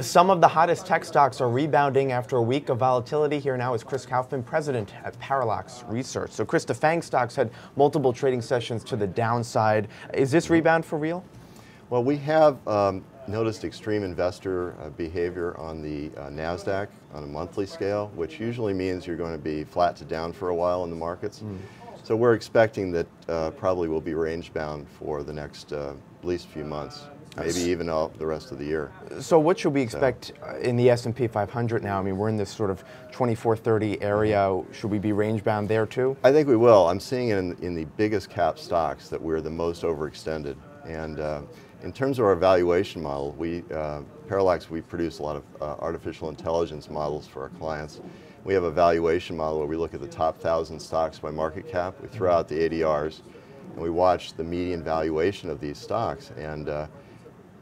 Some of the hottest tech stocks are rebounding after a week of volatility. Here now is Chris Kaufman, president at Parallax Research. So Chris, the FANG stocks had multiple trading sessions to the downside. Is this rebound for real? Well, we have noticed extreme investor behavior on the NASDAQ on a monthly scale, which usually means you're going to be flat to down for a while in the markets. So we're expecting that probably will be range bound for the next at least few months. Maybe even out the rest of the year. So what should we expect in the S&P 500 now? I mean, we're in this sort of 2430 area. Should we be range bound there too? I think we will. I'm seeing it in the biggest cap stocks that we're the most overextended. And in terms of our valuation model, we, Parallax, we produce a lot of artificial intelligence models for our clients. We have a valuation model where we look at the top 1,000 stocks by market cap. We throw out the ADRs and we watch the median valuation of these stocks. And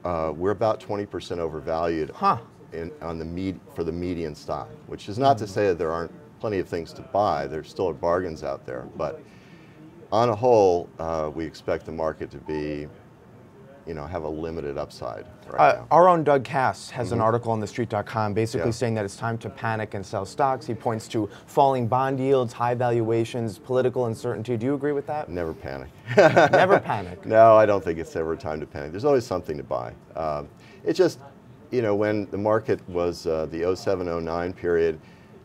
we're about 20% overvalued for the median stock, which is not to say that there aren't plenty of things to buy. There still are bargains out there, but on a whole, we expect the market to be, you know, have a limited upside right now. Our own Doug Cass has an article on TheStreet.com basically saying that it's time to panic and sell stocks. He points to falling bond yields, high valuations, political uncertainty. Do you agree with that? Never panic. Never panic. No, I don't think it's ever time to panic. There's always something to buy. It's just, you know, when the market was the 07, 09 period,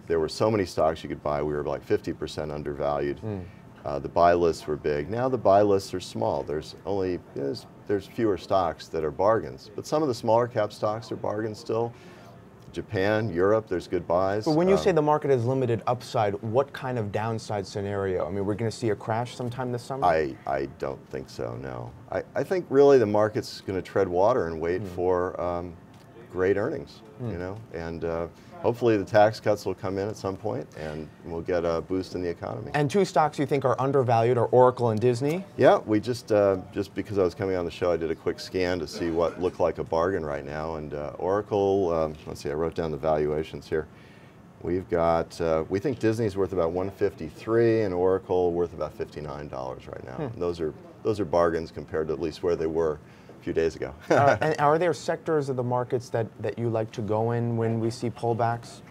there were so many stocks you could buy. We were like 50% undervalued. The buy lists were big. Now the buy lists are small. There's only there's fewer stocks that are bargains, but some of the smaller cap stocks are bargains still. Japan, Europe, there's good buys. But when you say the market has limited upside, what kind of downside scenario? I mean, we're going to see a crash sometime this summer? I don't think so, no. I think really the market's going to tread water and wait for great earnings, you know, and hopefully the tax cuts will come in at some point and we'll get a boost in the economy. And two stocks you think are undervalued are Oracle and Disney? Yeah, we just because I was coming on the show, I did a quick scan to see what looked like a bargain right now. And Oracle, let's see, I wrote down the valuations here. We've got, we think Disney's worth about $153 and Oracle worth about $59 right now. Those are bargains compared to at least where they were few days ago. And are there sectors of the markets that you like to go in when we see pullbacks?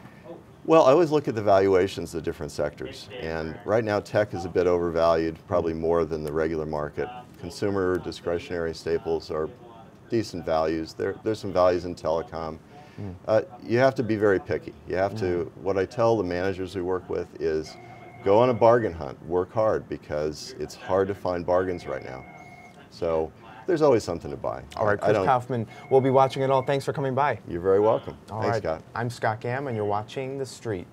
Well, I always look at the valuations of the different sectors, and right now tech is a bit overvalued, probably more than the regular market. Consumer discretionary staples are decent values. There's some values in telecom. You have to be very picky. You have to, what I tell the managers we work with is go on a bargain hunt, work hard, because it's hard to find bargains right now. So there's always something to buy. All right, Chris Kaufman, we'll be watching it all. Thanks for coming by. You're very welcome. Thanks, Scott. I'm Scott Gamm, and you're watching The Street.